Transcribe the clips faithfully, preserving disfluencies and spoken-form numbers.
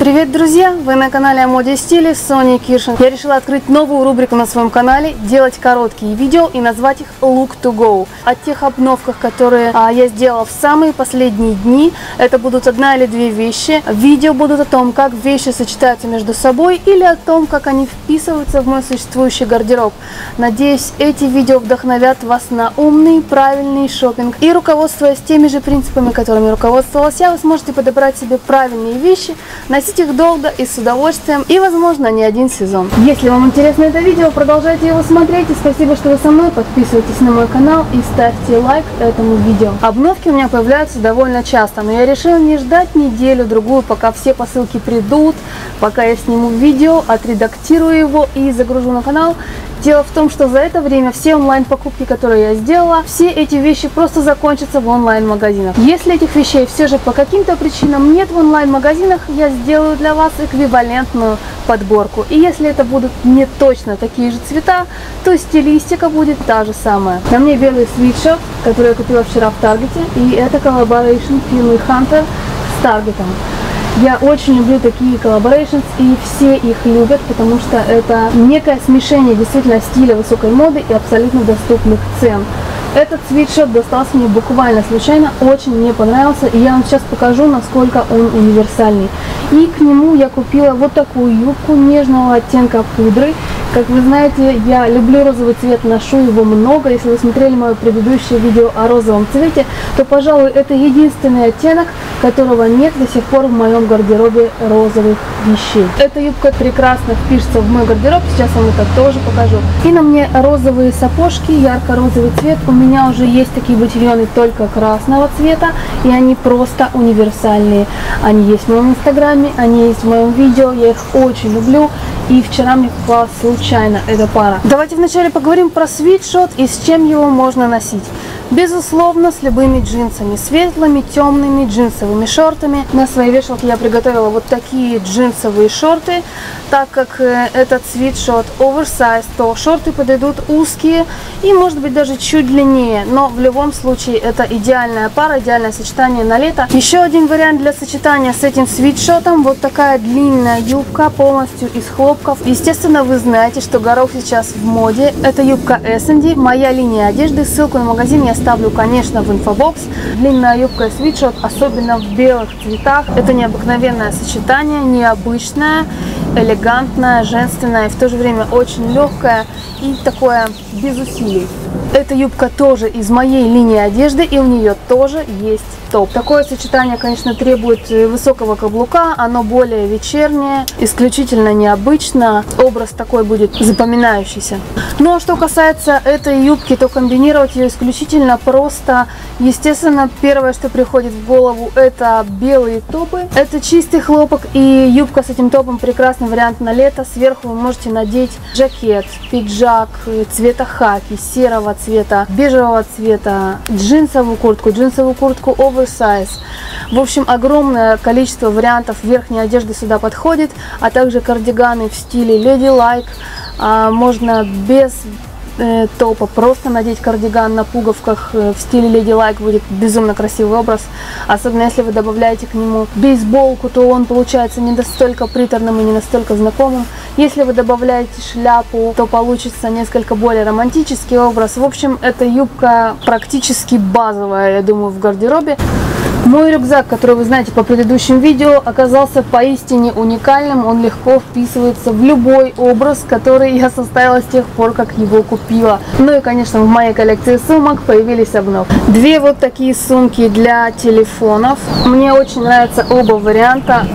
Привет, друзья! Вы на канале о моде и стиле Сони Киршин. Я решила открыть новую рубрику на своем канале, делать короткие видео и назвать их Look to Go. О тех обновках, которые а, я сделала в самые последние дни, это будут одна или две вещи. Видео будут о том, как вещи сочетаются между собой или о том, как они вписываются в мой существующий гардероб. Надеюсь, эти видео вдохновят вас на умный, правильный шопинг. И руководствуясь теми же принципами, которыми руководствовалась я, вы сможете подобрать себе правильные вещи, носить их долго и с удовольствием, и, возможно, не один сезон. Если вам интересно это видео, продолжайте его смотреть, и спасибо, что вы со мной. Подписывайтесь на мой канал и ставьте лайк этому видео. Обновки у меня появляются довольно часто, но я решила не ждать неделю-другую, пока все посылки придут, пока я сниму видео, отредактирую его и загружу на канал. Дело в том, что за это время все онлайн-покупки, которые я сделала, все эти вещи просто закончатся в онлайн-магазинах. Если этих вещей все же по каким-то причинам нет в онлайн-магазинах, я сделаю для вас эквивалентную подборку. И если это будут не точно такие же цвета, то стилистика будет та же самая. На мне белый свитшот, который я купила вчера в Таргете, и это коллаборейшн Пиллоу Хантер с Таргетом. Я очень люблю такие коллаборейшнс, и все их любят, потому что это некое смешение действительно стиля высокой моды и абсолютно доступных цен. Этот свитшот достался мне буквально случайно, очень мне понравился, и я вам сейчас покажу, насколько он универсальный. И к нему я купила вот такую юбку нежного оттенка пудры. Как вы знаете, я люблю розовый цвет, ношу его много. Если вы смотрели мое предыдущее видео о розовом цвете, то, пожалуй, это единственный оттенок, которого нет до сих пор в моем гардеробе розовых вещей. Эта юбка прекрасно впишется в мой гардероб, сейчас вам это тоже покажу. И на мне розовые сапожки, ярко-розовый цвет. У меня уже есть такие ботильоны только красного цвета, и они просто универсальные. Они есть в моем инстаграме, они есть в моем видео, я их очень люблю. И вчера мне попалась случайно эта пара. Давайте вначале поговорим про свитшот и с чем его можно носить. Безусловно, с любыми джинсами, светлыми, темными, джинсовыми шортами. На своей вешалке я приготовила вот такие джинсовые шорты, так как этот свитшот оверсайз, то шорты подойдут узкие и, может быть, даже чуть длиннее, но в любом случае это идеальная пара, идеальное сочетание на лето. Еще один вариант для сочетания с этим свитшотом — вот такая длинная юбка полностью из хлопков. Естественно, вы знаете, что горох сейчас в моде. Это юбка ESENDY, моя линия одежды, ссылку на магазин я ставлю, конечно, в инфобокс. Длинная юбка и свитшот, особенно в белых цветах, это необыкновенное сочетание, необычное, элегантное, женственное и в то же время очень легкое и такое без усилий. Эта юбка тоже из моей линии одежды, и у нее тоже есть топ. Такое сочетание, конечно, требует высокого каблука, оно более вечернее, исключительно необычно, образ такой будет запоминающийся. Ну а что касается этой юбки, то комбинировать ее исключительно просто. Естественно, первое, что приходит в голову, это белые топы. Это чистый хлопок, и юбка с этим топом — прекрасный вариант на лето. Сверху вы можете надеть жакет, пиджак цвета хаки, серого цвета, бежевого цвета, джинсовую куртку, джинсовую куртку оверсайз. В общем, огромное количество вариантов верхней одежды сюда подходит, а также кардиганы в стиле леди-лайк. Можно без топа просто надеть кардиган на пуговках в стиле леди лайк, будет безумно красивый образ, особенно если вы добавляете к нему бейсболку, то он получается не настолько приторным и не настолько знакомым. Если вы добавляете шляпу, то получится несколько более романтический образ. В общем, эта юбка практически базовая, я думаю, в гардеробе. Мой рюкзак, который вы знаете по предыдущим видео, оказался поистине уникальным. Он легко вписывается в любой образ, который я составила с тех пор, как его купила. Ну и, конечно, в моей коллекции сумок появились обновки. Две вот такие сумки для телефонов. Мне очень нравятся оба варианта.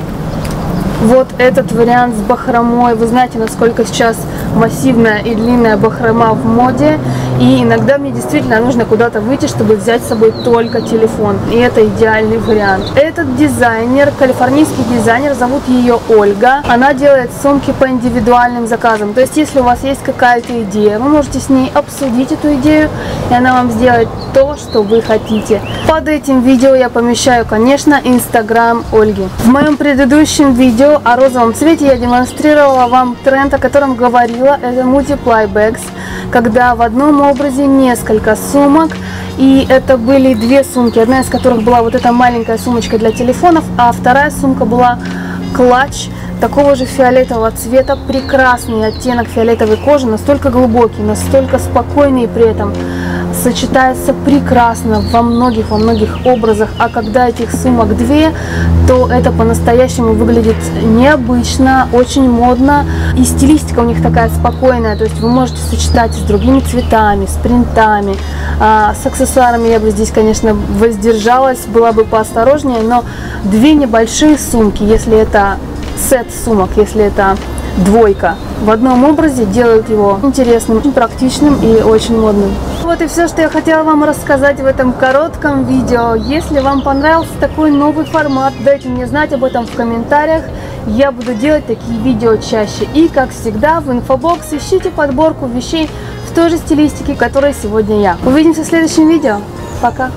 Вот этот вариант с бахромой. Вы знаете, насколько сейчас массивная и длинная бахрома в моде. И иногда мне действительно нужно куда-то выйти, чтобы взять с собой только телефон. И это идеальный вариант. Этот дизайнер, калифорнийский дизайнер, зовут ее Ольга. Она делает сумки по индивидуальным заказам. То есть, если у вас есть какая-то идея, вы можете с ней обсудить эту идею, и она вам сделает то, что вы хотите. Под этим видео я помещаю, конечно, Инстаграм Ольги. В моем предыдущем видео о розовом цвете я демонстрировала вам тренд, о котором говорила. Это Multiply Bags, когда в одном образе несколько сумок, и это были две сумки, одна из которых была вот эта маленькая сумочка для телефонов, а вторая сумка была клатч такого же фиолетового цвета, прекрасный оттенок фиолетовой кожи, настолько глубокий, настолько спокойный, и при этом сочетается прекрасно во многих, во многих образах, а когда этих сумок две, то это по-настоящему выглядит необычно, очень модно, и стилистика у них такая спокойная, то есть вы можете сочетать с другими цветами, с принтами, а с аксессуарами я бы здесь, конечно, воздержалась, была бы поосторожнее, но две небольшие сумки, если это сет сумок, если это двойка, в одном образе делают его интересным, практичным и очень модным. Вот и все, что я хотела вам рассказать в этом коротком видео. Если вам понравился такой новый формат, дайте мне знать об этом в комментариях. Я буду делать такие видео чаще. И, как всегда, в инфобокс ищите подборку вещей в той же стилистике, в которой сегодня я. Увидимся в следующем видео. Пока!